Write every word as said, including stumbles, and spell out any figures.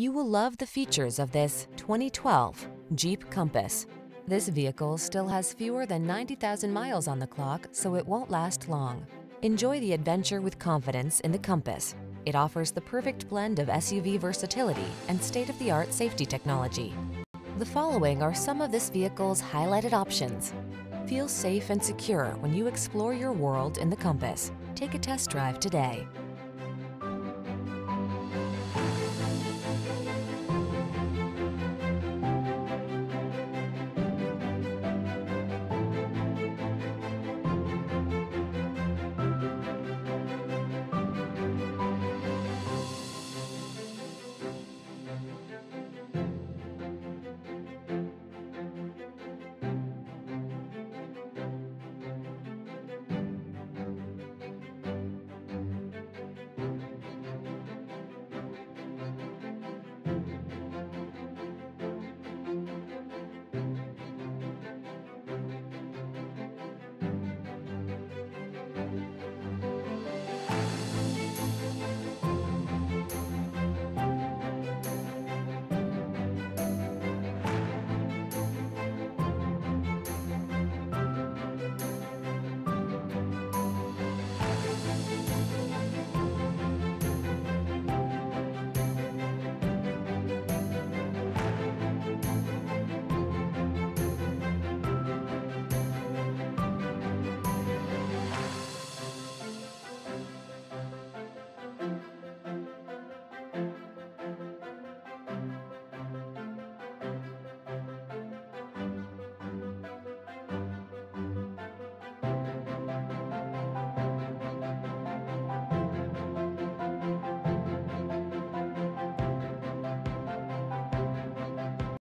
You will love the features of this twenty twelve Jeep Compass. This vehicle still has fewer than ninety thousand miles on the clock, so it won't last long. Enjoy the adventure with confidence in the Compass. It offers the perfect blend of S U V versatility and state-of-the-art safety technology. The following are some of this vehicle's highlighted options. Feel safe and secure when you explore your world in the Compass. Take a test drive today.